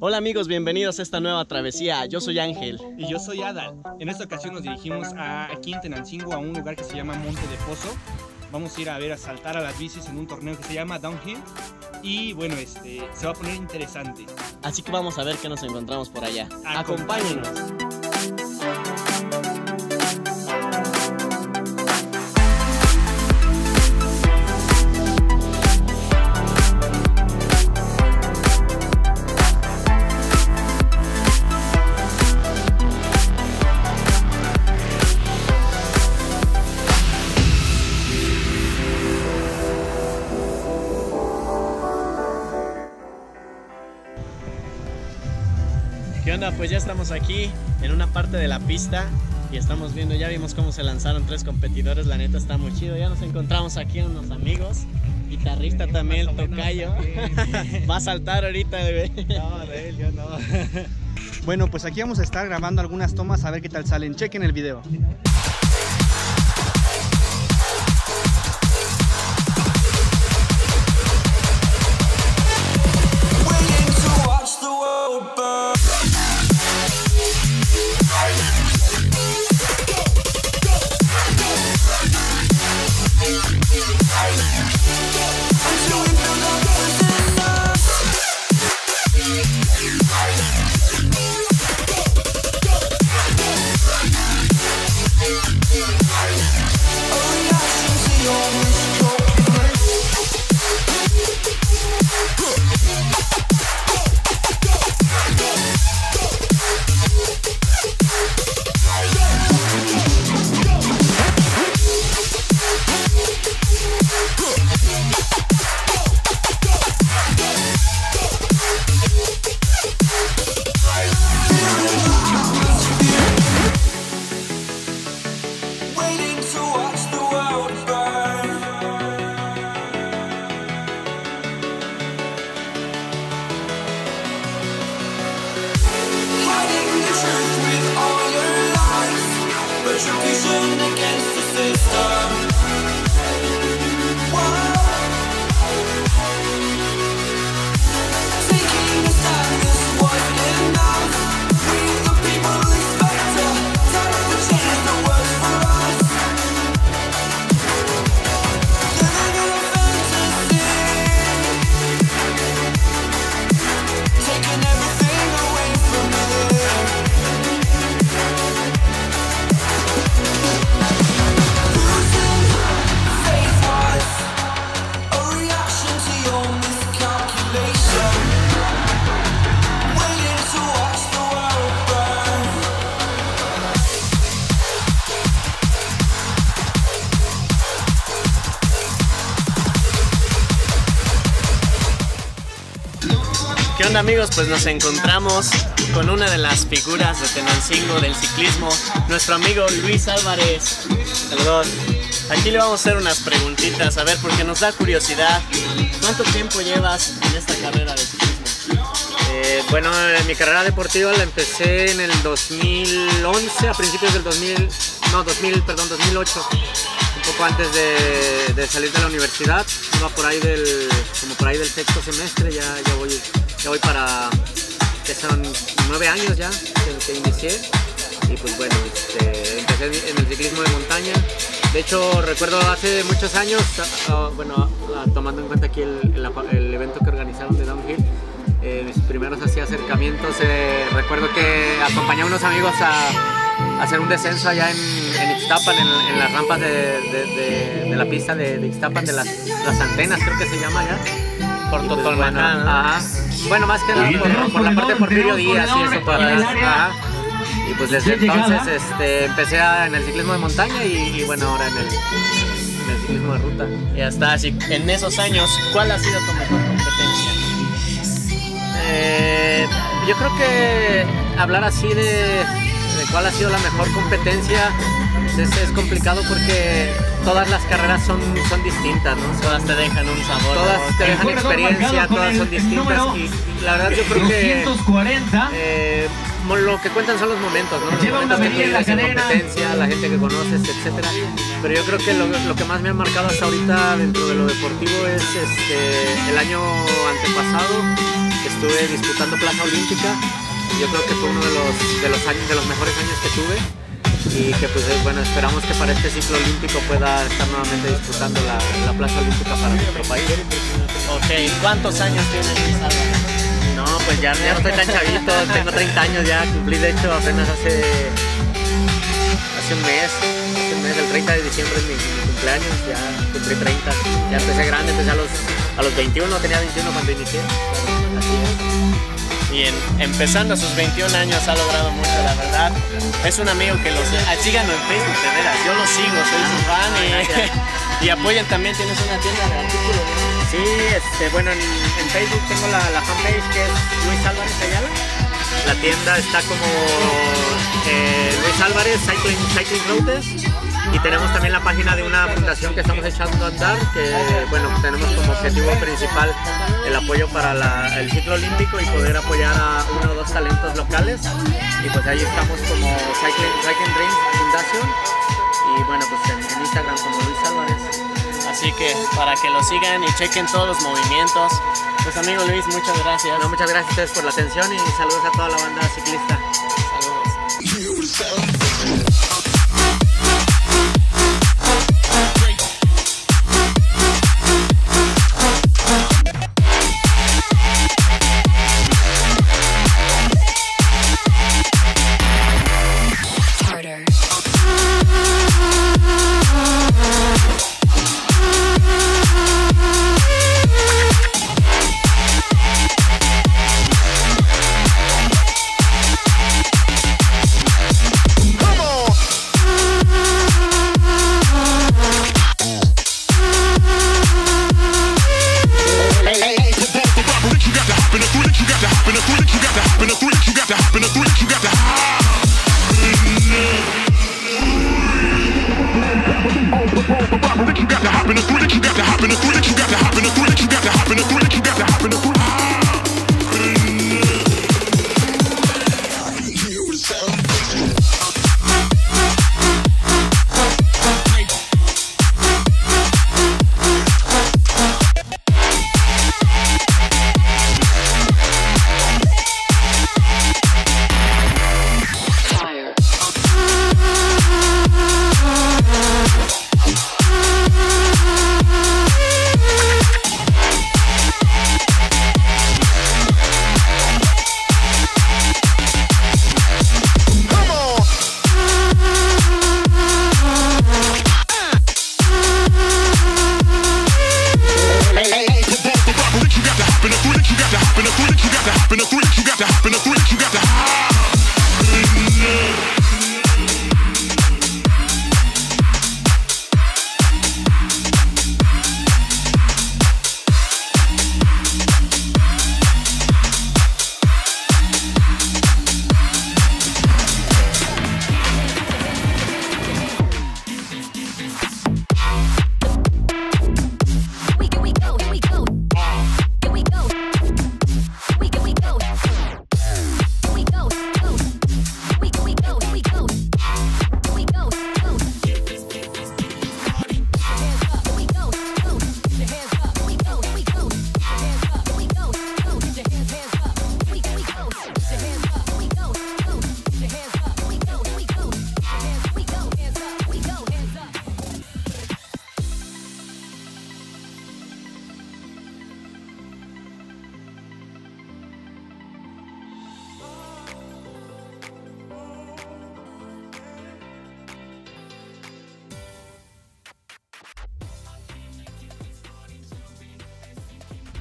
Hola amigos, bienvenidos a esta nueva travesía. Yo soy Ángel. Y yo soy Adal. En esta ocasión nos dirigimos aquí en Tenancingo a un lugar que se llama Monte de Pozo. Vamos a ir a ver, a saltar a las bicis en un torneo que se llama Downhill. Y bueno, se va a poner interesante. Así que vamos a ver qué nos encontramos por allá. Acompáñenos. Pues ya estamos aquí en una parte de la pista y estamos viendo, ya vimos cómo se lanzaron tres competidores, la neta está muy chido. Ya nos encontramos aquí a unos amigos, guitarrista también, el tocayo. Va a saltar ahorita, bebé. No, de él, yo no. Bueno, pues aquí vamos a estar grabando algunas tomas a ver qué tal salen. Chequen el video. Amigos, pues nos encontramos con una de las figuras de Tenancingo del ciclismo, nuestro amigo Luis Álvarez. Saludos. Aquí le vamos a hacer unas preguntitas, a ver, porque nos da curiosidad. ¿Cuánto tiempo llevas en esta carrera de ciclismo? Bueno, mi carrera deportiva la empecé en el 2011, a principios del 2008, un poco antes de salir de la universidad. Iba por ahí como por ahí del sexto semestre, ya voy. Ya voy para, que son 9 años ya que inicié, y pues bueno, empecé en el ciclismo de montaña. De hecho, recuerdo hace muchos años, bueno, tomando en cuenta aquí el evento que organizaron de Downhill, mis primeros así acercamientos, recuerdo que acompañé a unos amigos a hacer un descenso allá en Ixtapan, en las rampas de la pista de Ixtapan, de las antenas, creo que se llama ya, por Totolmanal. Ajá. Bueno, más que nada por la parte de Porfirio Díaz y eso, y pues desde entonces empecé en el ciclismo de montaña y bueno, ahora en el ciclismo de ruta. Y hasta así, en esos años, ¿cuál ha sido tu mejor competencia? Yo creo que hablar así de cuál ha sido la mejor competencia es complicado, porque todas las carreras son distintas, ¿no? Todas te dejan un sabor, todas te dejan experiencia, todas son distintas, y la verdad yo creo que lo que cuentan son los momentos, ¿no? Los momentos que tienes en competencia, la gente que conoces, etcétera. Pero yo creo que lo que más me ha marcado hasta ahorita dentro de lo deportivo es el año antepasado, que estuve disputando Plaza Olímpica. Yo creo que fue uno de los mejores años que tuve, y que pues bueno, esperamos que para este ciclo olímpico pueda estar nuevamente disputando la Plaza Olímpica para nuestro país. Ok, ¿cuántos años tienes, Álvarez? No, pues ya no estoy tan chavito, tengo 30 años ya, cumplí de hecho apenas hace un mes, el 30 de diciembre es mi cumpleaños, ya cumplí 30, ya empecé grande, empecé a los 21, tenía 21 cuando inicié, así es. Y empezando a sus 21 años ha logrado mucho, la verdad, es un amigo que síganlo en Facebook, de veras, yo lo sigo, soy su fan y apoyen también, tienes una tienda de artículos, ¿no? Sí, bueno, en Facebook tengo la fanpage que es Luis Álvarez Ayala. La tienda está como Luis Álvarez Cycling Routes, y tenemos también la página de una fundación que estamos echando a andar, que bueno, tenemos como objetivo principal el apoyo para el ciclo olímpico y poder apoyar a uno o dos talentos locales, y pues ahí estamos como Cycling Dreams Fundación, y bueno, pues en Instagram como Luis Álvarez. Así que para que lo sigan y chequen todos los movimientos. Pues amigo Luis, muchas gracias. No, muchas gracias a ustedes por la atención y saludos a toda la banda ciclista. Saludos.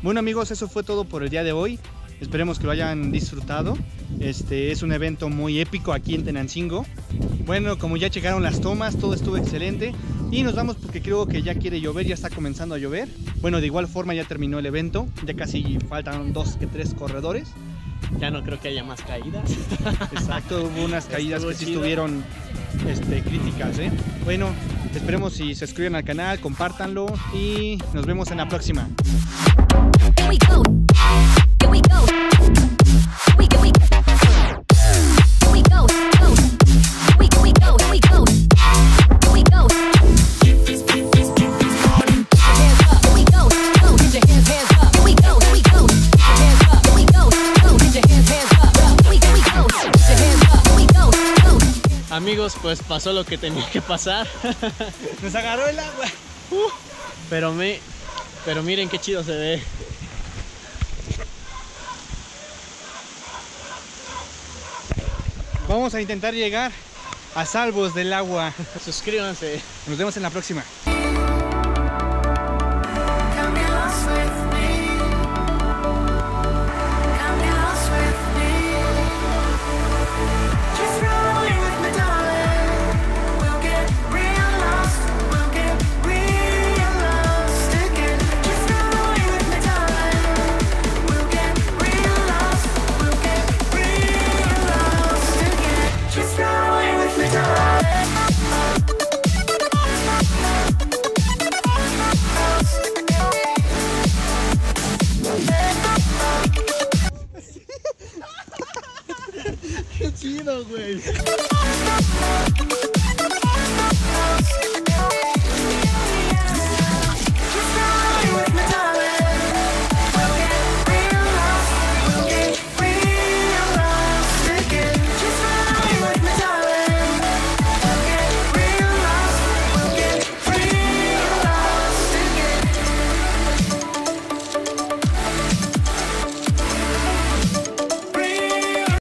Bueno amigos, eso fue todo por el día de hoy, esperemos que lo hayan disfrutado. Este es un evento muy épico aquí en Tenancingo. Bueno, como ya checaron las tomas, todo estuvo excelente y nos vamos porque creo que ya quiere llover, ya está comenzando a llover. Bueno, de igual forma ya terminó el evento, ya casi faltan 2 que 3 corredores. Ya no creo que haya más caídas. Exacto, hubo unas caídas que sí estuvieron críticas, ¿eh? Bueno, esperemos si se suscriben al canal, compártanlo y nos vemos en la próxima. Amigos, pues pasó lo que tenía que pasar. Nos agarró el agua. Pero miren qué chido se ve. Vamos a intentar llegar a salvos del agua. Suscríbanse. Nos vemos en la próxima. ¡Qué chido, güey!